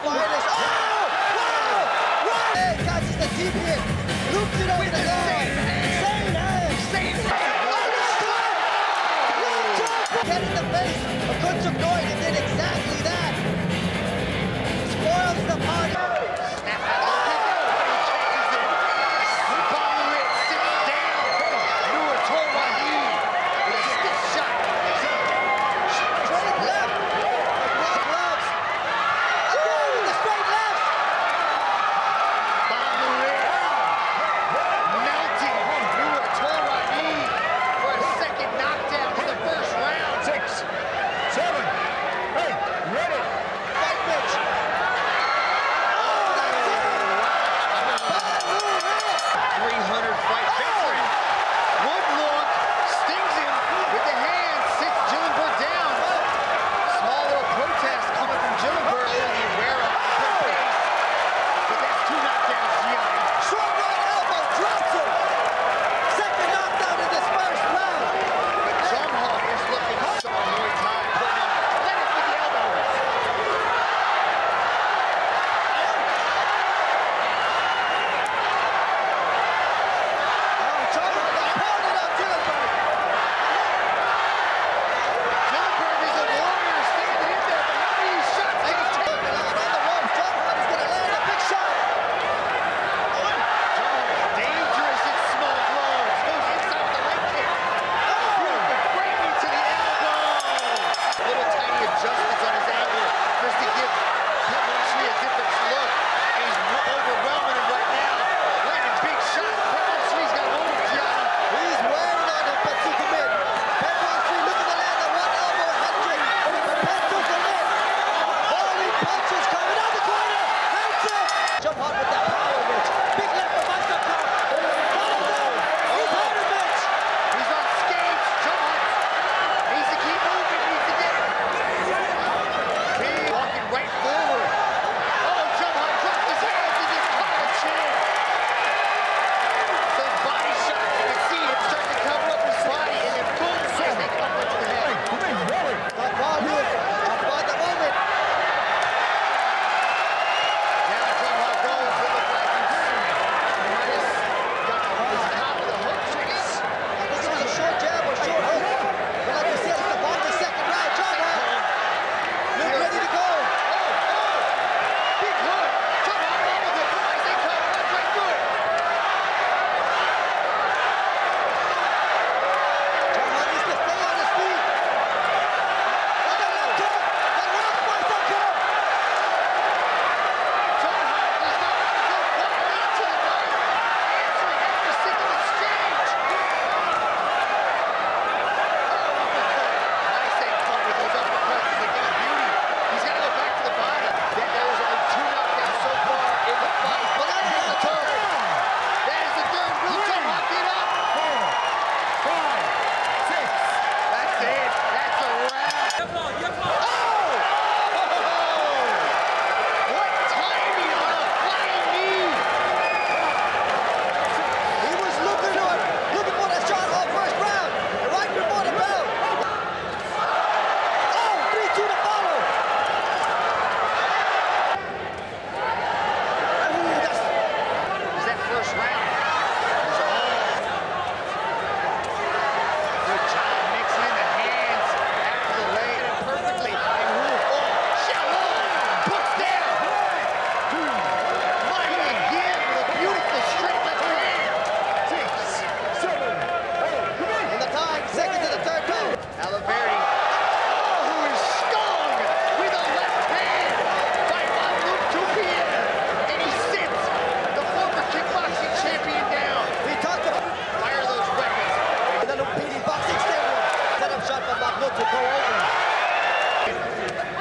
Flyers, Flyers. Oh! Wow! Wow! It catches the keeper. Loops it over the goal. Same hand. Same hand. Oh, the score! Wow! Head in the face of Gunther Goy. He did exactly that. Spoils the party.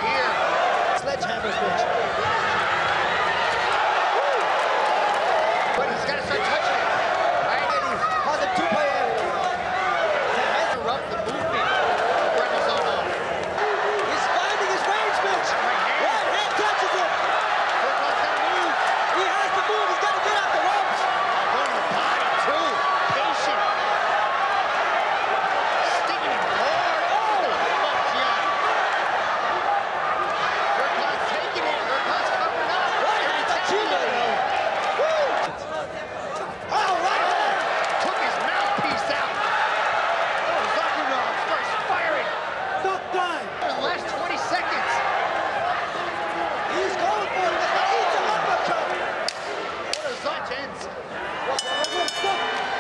Here. Sledgehammer switch.